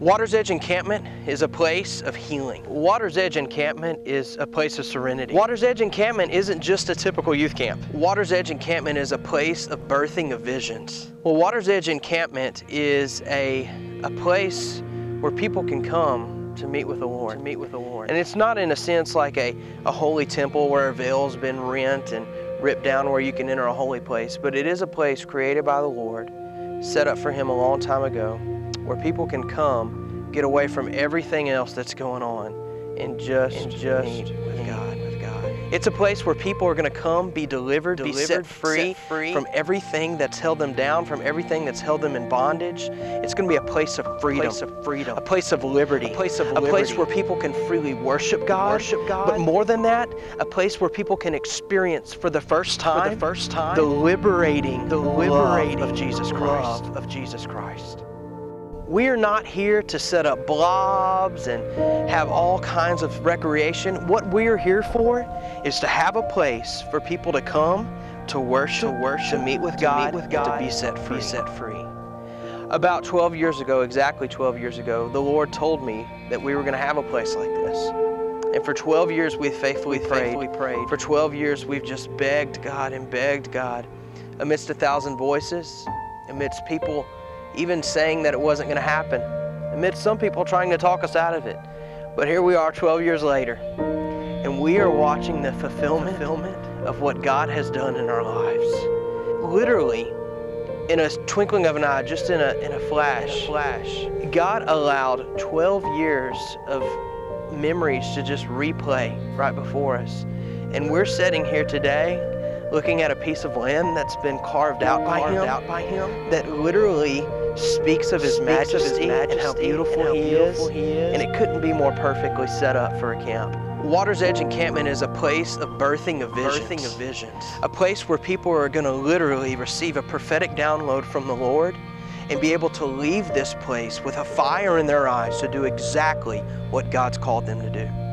Water's Edge Encampment is a place of healing. Water's Edge Encampment is a place of serenity. Water's Edge Encampment isn't just a typical youth camp. Water's Edge Encampment is a place of birthing of visions. Well, Water's Edge Encampment is a place where people can come to meet with the Lord. And it's not in a sense like a holy temple where a veil's been rent and ripped down where you can enter a holy place, but it is a place created by the Lord, set up for Him a long time ago, where people can come, get away from everything else that's going on, and just meet with God. It's a place where people are going to come, be delivered, be set free from everything that's held them down, from everything that's held them in bondage. It's going to be a place of freedom, a place of liberty, a place where people can freely worship God. But more than that, a place where people can experience for the first time the liberating love of Jesus Christ. We are not here to set up blobs and have all kinds of recreation. What we are here for is to have a place for people to come, to worship, to meet with God, to be set free. About 12 years ago, exactly 12 years ago, the Lord told me that we were going to have a place like this. And for 12 years, we faithfully prayed. For 12 years, we've just begged God. Amidst 1,000 voices, amidst people even saying that it wasn't going to happen, amidst some people trying to talk us out of it. But here we are 12 years later, and we are watching the fulfillment of what God has done in our lives. Literally, in a twinkling of an eye, just in a flash, God allowed 12 years of memories to just replay right before us. And we're sitting here today looking at a piece of land that's been carved out by Him, that literally speaks of His majesty and how beautiful He is. And it couldn't be more perfectly set up for a camp. Water's Edge Encampment is a place of birthing of visions. A place where people are going to literally receive a prophetic download from the Lord and be able to leave this place with a fire in their eyes to do exactly what God's called them to do.